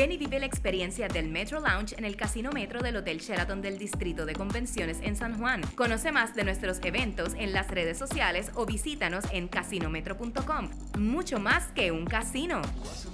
Ven y vive la experiencia del Metro Lounge en el Casino Metro del Hotel Sheraton del Distrito de Convenciones en San Juan. Conoce más de nuestros eventos en las redes sociales o visítanos en casinometro.com. Mucho más que un casino.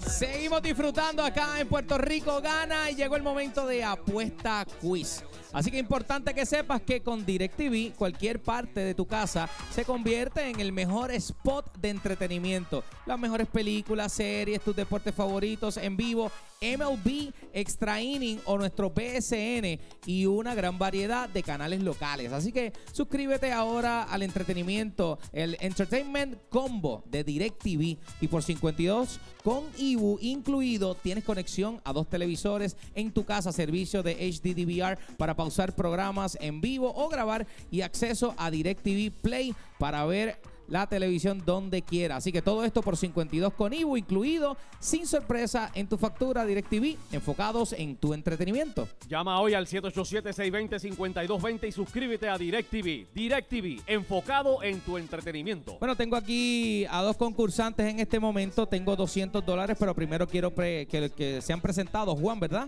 Seguimos disfrutando acá en Puerto Rico Gana y llegó el momento de Apuesta Quiz. Así que importante que sepas que con DirecTV cualquier parte de tu casa se convierte en el mejor spot de entretenimiento. Las mejores películas, series, tus deportes favoritos en vivo, MLB, Extra Innings o nuestro PSN y una gran variedad de canales locales. Así que suscríbete ahora al entretenimiento, el Entertainment Combo de DirecTV y por $52 con IBU incluido tienes conexión a 2 televisores en tu casa, servicio de HDDVR para pausar programas en vivo o grabar y acceso a DirecTV Play para ver la televisión donde quiera. Así que todo esto por $52 con IBU incluido, sin sorpresa en tu factura. DirecTV, enfocados en tu entretenimiento. Llama hoy al 787-620-5220 y suscríbete a DirecTV. DirecTV, enfocado en tu entretenimiento. Bueno, tengo aquí a 2 concursantes en este momento. Tengo $200, pero primero quiero que sean presentados. Juan, ¿verdad?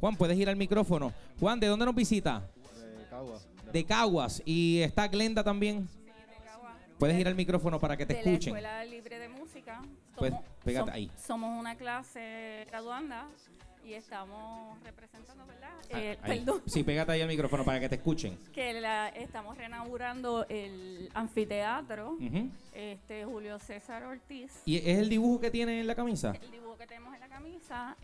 Juan, puedes ir al micrófono. Juan, ¿de dónde nos visita? De Caguas. De Caguas. Y está Glenda también. Puedes ir al micrófono para que te escuchen. De la Escuela Libre de Música. Pues, pégate ahí. Somos una clase graduanda y estamos representando, ¿verdad? Perdón. Sí, pégate ahí al micrófono para que te escuchen. Que estamos reinaugurando el anfiteatro, Julio César Ortiz. ¿Y es el dibujo que tiene en la camisa? El dibujo que tenemos en la camisa,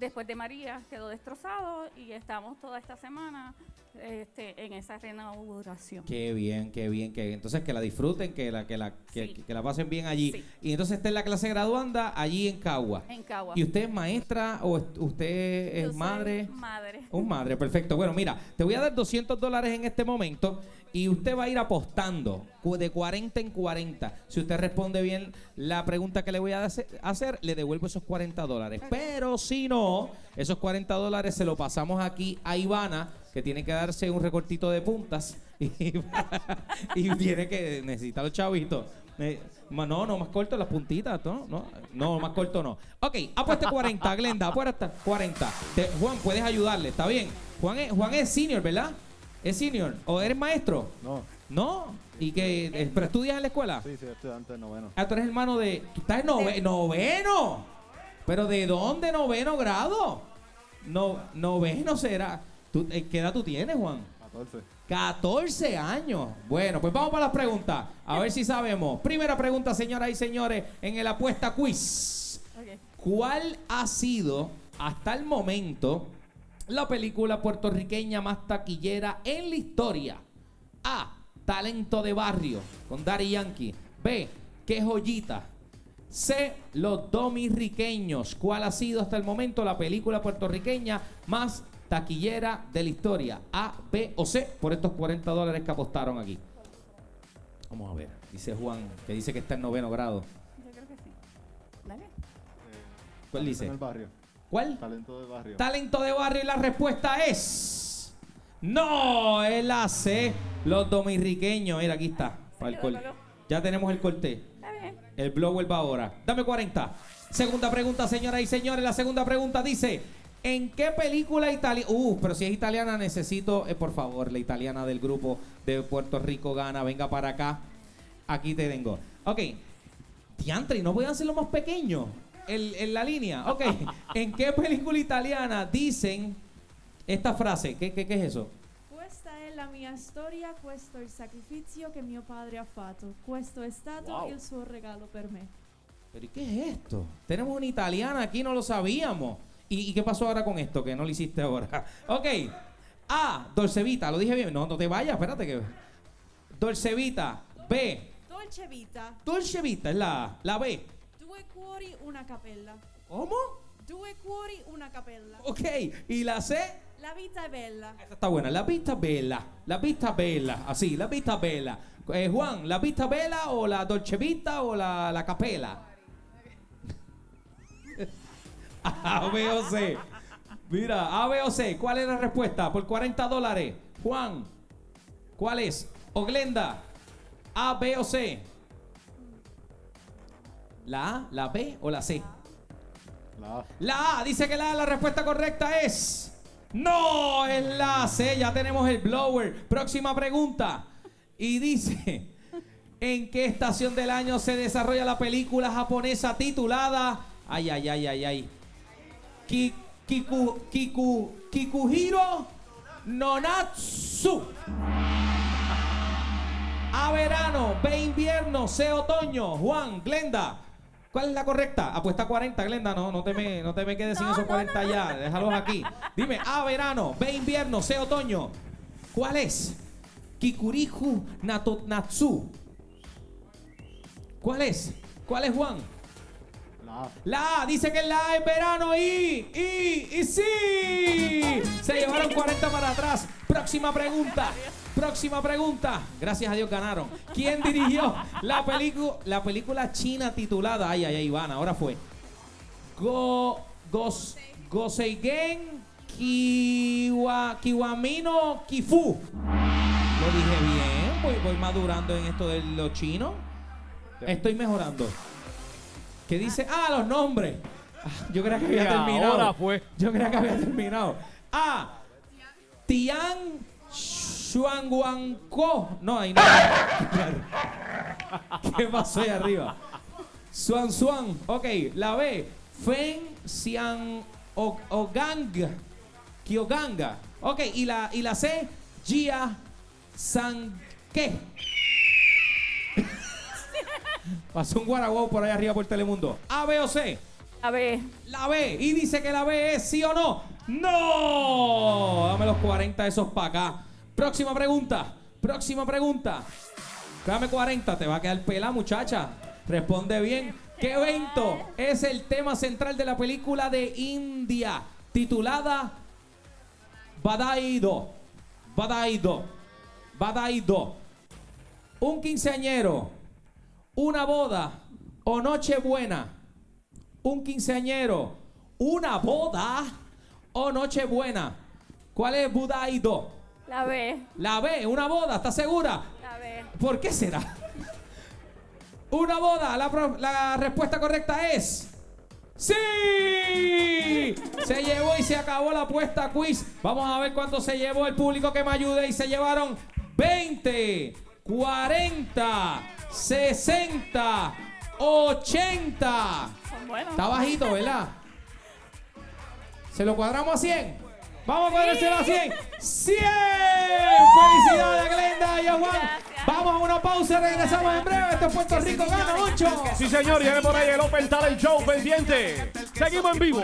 después de María quedó destrozado y estamos toda esta semana en esa reinauguración. Qué bien, qué bien. Entonces que la disfruten, que la pasen bien allí. Sí. Y entonces está en la clase graduanda allí en Cagua. En Cagua. ¿Y usted es maestra o usted es madre? Madre. Un madre, perfecto. Bueno, mira, te voy a dar $200 en este momento y usted va a ir apostando de 40 en 40. Si usted responde bien la pregunta que le voy a hacer, le devuelvo esos $40. Okay. Pero si no, esos $40 se lo pasamos aquí a Ivana, que tiene que darse un recortito de puntas y tiene que necesitar los chavitos. No, más corto las puntitas, no, más corto no. Ok, apuesta 40, Glenda, apuesta 40. Juan, puedes ayudarle, ¿está bien? Juan es senior, ¿verdad? ¿Es senior? ¿O eres maestro? No. ¿No? ¿Y que pero estudias en la escuela? Sí, soy estudiante de noveno. Ah, tú eres hermano de... ¿Tú estás en noveno? ¿Pero de dónde noveno grado? Noveno será... ¿Qué edad tú tienes, Juan? 14. 14 años. Bueno, pues vamos para las preguntas. A ver si sabemos. Primera pregunta, señoras y señores, en el Apuesta Quiz. Okay. ¿Cuál ha sido, hasta el momento, la película puertorriqueña más taquillera en la historia? A. Talento de barrio, con Daddy Yankee. B. Qué joyita. C. Los domirriqueños. ¿Cuál ha sido, hasta el momento, la película puertorriqueña más taquillera de la historia? A, B o C, por estos $40 que apostaron aquí. Vamos a ver. Dice Juan, que dice que está en noveno grado. Yo creo que sí. Dale. ¿Cuál dice? El barrio. ¿Cuál? Talento de barrio. Talento de barrio y la respuesta es... ¡No! Es la C. Los domirriqueños. Mira, aquí está. Ya tenemos el corte. Está bien. El blog vuelve ahora. Dame 40. Segunda pregunta, señoras y señores. La segunda pregunta dice... ¿En qué película italiana? Pero si es italiana necesito, por favor, la italiana del grupo de Puerto Rico Gana. Venga para acá. Aquí te tengo. Ok. Diantri, ¿no podían hacerlo más pequeño en la línea? Ok. ¿En qué película italiana dicen esta frase? ¿Qué es eso? Questa è la mia storia, questo è il sacrificio che mio padre ha fatto. Questo è stato il suo regalo per me. ¿Pero y qué es esto? Tenemos una italiana aquí, no lo sabíamos. ¿Y qué pasó ahora con esto? Que no lo hiciste ahora. Ok. A. Dolce Vita. Lo dije bien. No te vayas. Espérate que... Dolce Vita. B. Dolce Vita. Dolce Vita es la B. Due cuori una capela. ¿Cómo? Due cuori una capela. Ok. ¿Y la C? La vita bella. Esta está buena. La vita bella. La vita bella. Así. La vita bella. Juan, ¿la vita bella o la Dolce Vita o la capela? A, B o C. Mira, A, B o C. ¿Cuál es la respuesta? Por $40. Juan, ¿cuál es? O Glenda, A, B o C. ¿La A, la B o la C? La A. Dice que la A, la respuesta correcta es... ¡No! Es la C. Ya tenemos el blower. Próxima pregunta. Y dice... ¿En qué estación del año se desarrolla la película japonesa titulada... Ay, ay, ay, ay, ay. Kikuhiro Nonatsu. A, verano. B, invierno. C, otoño. Juan, Glenda, ¿cuál es la correcta? Apuesta 40, Glenda. No te me quedes sin esos 40 ya. Déjalos aquí. Dime, A, verano. B, invierno. C, otoño. ¿Cuál es? Kikuhiro Nonatsu. ¿Cuál es? ¿Cuál es, Juan? La A. Dice que la A es verano y sí. Se llevaron 40 para atrás. Próxima pregunta. Próxima pregunta. Gracias a Dios ganaron. ¿Quién dirigió la película china titulada? Ay, ay, ay, Ivana, ahora fue. Goseigen Kiwamino Kifu. Lo dije bien. Voy madurando en esto de lo chino. Estoy mejorando. ¿Qué dice? Ah, los nombres. Yo creía que había terminado. Ahora fue. Yo creía que había terminado. A. Tian Xuanguanco. No, ahí no. ¿Qué pasó ahí arriba? Xuan Xuan. Ok, la B. Fen Xian Oganga. Kioganga. Ok, y la C. Jia Sanque. Pasó un guaraguau por allá arriba por Telemundo. ¿A, B o C? La B. La B. Y dice que la B es sí o no. ¡No! Dame los 40 esos para acá. Próxima pregunta. Próxima pregunta. Dame 40. Te va a quedar pelada, muchacha. Responde bien. ¿Qué evento es el tema central de la película de India titulada Badaido? Badaido. Badaido. Un quinceañero. Una boda o nochebuena. Un quinceañero. Una boda o nochebuena. ¿Cuál es Budaido? La B. La B. Una boda. ¿Estás segura? La B. ¿Por qué será? Una boda. La respuesta correcta es... ¡Sí! Se llevó y se acabó la apuesta quiz. Vamos a ver cuánto se llevó el público que me ayude. Y se llevaron 20, 40... 60, 80. Está bajito, ¿verdad? ¿Se lo cuadramos a 100? Vamos a cuadrárselo a 100. ¡100! ¡Felicidades, Glenda y a Juan! Gracias. Vamos a una pausa y regresamos en breve. Esto es Puerto Rico Gana 8. Sí, señor, y viene por ahí el Open Talent Show pendiente. Seguimos en vivo.